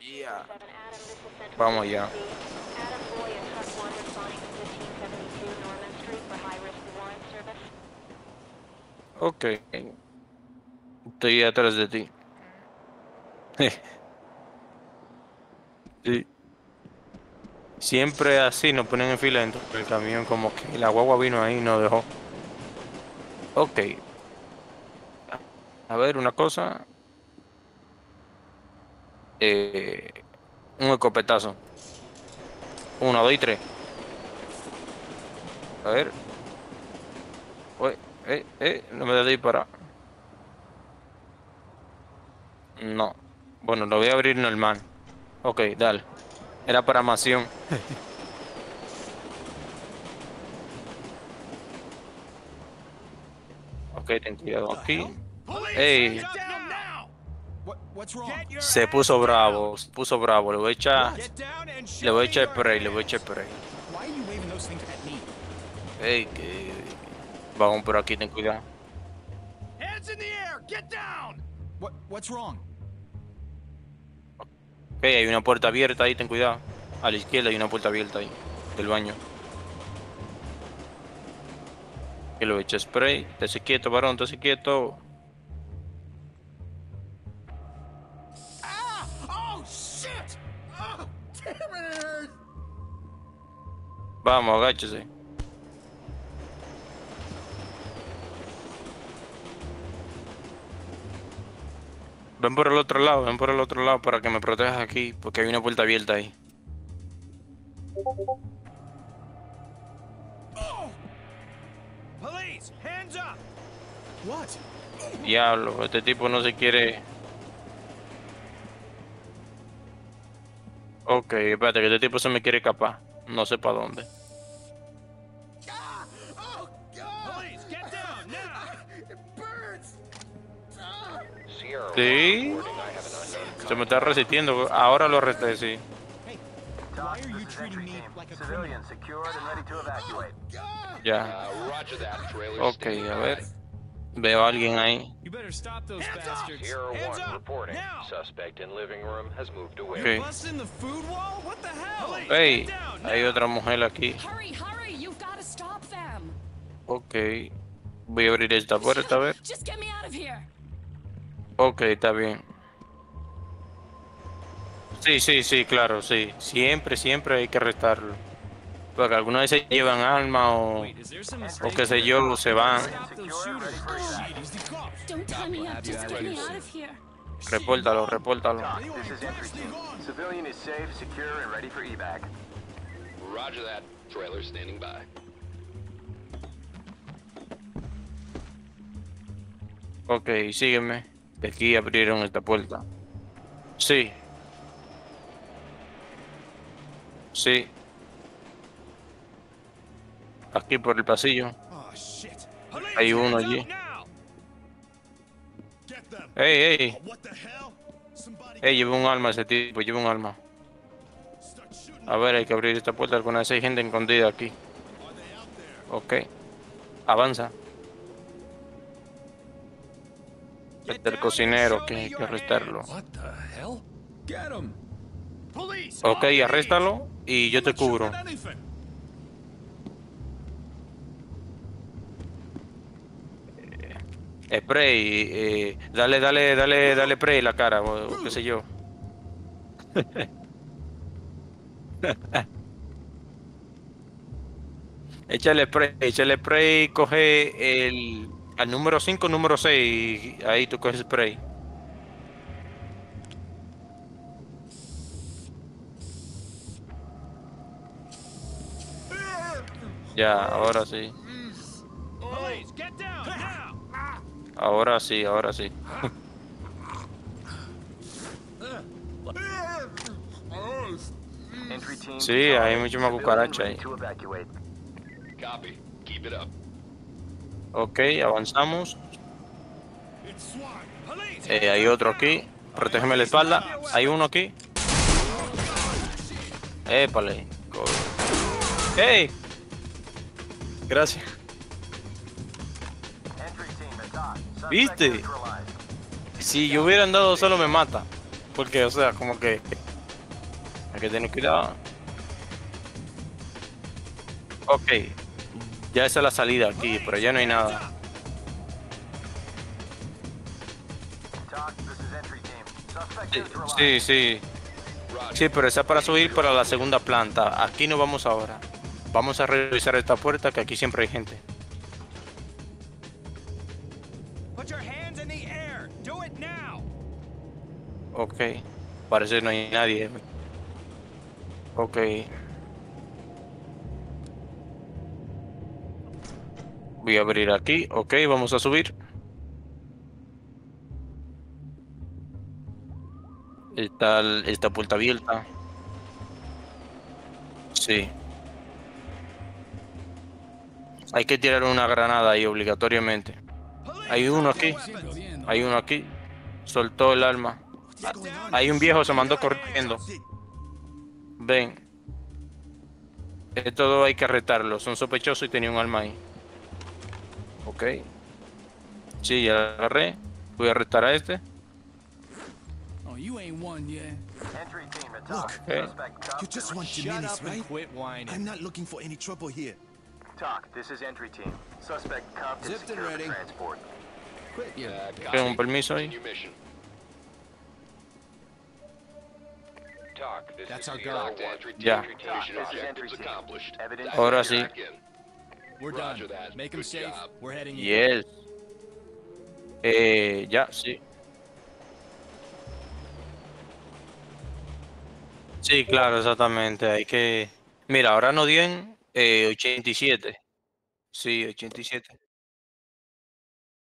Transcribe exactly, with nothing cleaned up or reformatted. Yeah. Vamos ya. Ok. Estoy atrás de ti. Sí. Siempre así nos ponen en fila dentro del camión, como que la guagua vino ahí y nos dejó. Ok. A ver, una cosa. Eh, un escopetazo. Uno, dos y tres. A ver. Uy, eh, eh, no me da de disparar. No. Bueno, lo voy a abrir normal. Ok, dale. Era para masión. Ok, ten cuidado aquí. Ey. Se puso bravo, se puso bravo. Le voy a echar. Le voy a echar spray, le voy a echar spray. Ey, que... vamos por aquí, ten cuidado. Ok, hay una puerta abierta ahí, ten cuidado. A la izquierda hay una puerta abierta ahí, del baño. Que lo eche spray. Estate quieto, varón, estate quieto. Vamos, agáchese. Ven por el otro lado, ven por el otro lado para que me protejas aquí, porque hay una puerta abierta ahí. Diablo, este tipo no se quiere... Ok, espérate, que este tipo se me quiere escapar. No sé para dónde. Sí, se me está resistiendo. Ahora lo arresté, sí. Ya. Ok, a ver. Veo a alguien ahí. Okay. Hey, hay otra mujer aquí. Ok. Voy a abrir esta puerta, a ver. Ok, está bien. Sí, sí, sí, claro, sí. Siempre, siempre hay que arrestarlo. Porque algunas veces llevan armas o, o qué sé yo, se van. Repórtalo, repórtalo. Ok, sígueme. De aquí abrieron esta puerta. Sí. Sí. Aquí por el pasillo. Hay uno allí. Ey, ey. Ey, lleva un arma ese tipo, lleva un arma. A ver, hay que abrir esta puerta. Alguna vez hay gente escondida aquí. Ok. Avanza. Del cocinero, que hay que arrestarlo. Ok, arréstalo y yo te cubro. Eh, spray, eh, dale, dale, dale, dale spray en la cara, o qué sé yo. Échale spray, échale spray, coge el... al número cinco, número seis, ahí tú coges spray. Ya, ahora sí. Ahora sí, ahora sí. Sí, hay mucho más cucaracha ahí. Ok, avanzamos. Eh, hay otro aquí. Protégeme la espalda. Hay uno aquí. Épale. ¡Ey! Gracias. ¿Viste? Si yo hubiera andado solo me mata. Porque, o sea, como que... Hay que tener cuidado. Ok. Ya esa es la salida aquí, por allá no hay nada. Sí, sí. Sí, pero esa es para subir para la segunda planta. Aquí no vamos ahora. Vamos a revisar esta puerta, que aquí siempre hay gente. Ok. Parece que no hay nadie. Ok. Voy a abrir aquí. Ok, vamos a subir. Está esta puerta abierta. Sí. Hay que tirar una granada ahí obligatoriamente. Hay uno aquí. Hay uno aquí. Soltó el arma. Hay un viejo, se mandó corriendo. Ven. Esto todo hay que retarlo. Son sospechosos y tenía un arma ahí. Ok. Sí, ya la agarré. Voy a retar a este. Look, okay. You just want your minutes, right? I'm not looking for any trouble here. Talk, this is entry team. Suspect cuffed and secured for transport. Quick, yeah, tengo un permiso ahí. Talk, this is entry team. Mission objectives accomplished. Ahora sí. We're done. Make them safe. We're heading in. Yes. Eh, ya, sí. Sí, claro, exactamente. Hay que... Mira, ahora nos dieron eh, ochenta y siete. Sí, ochenta y siete.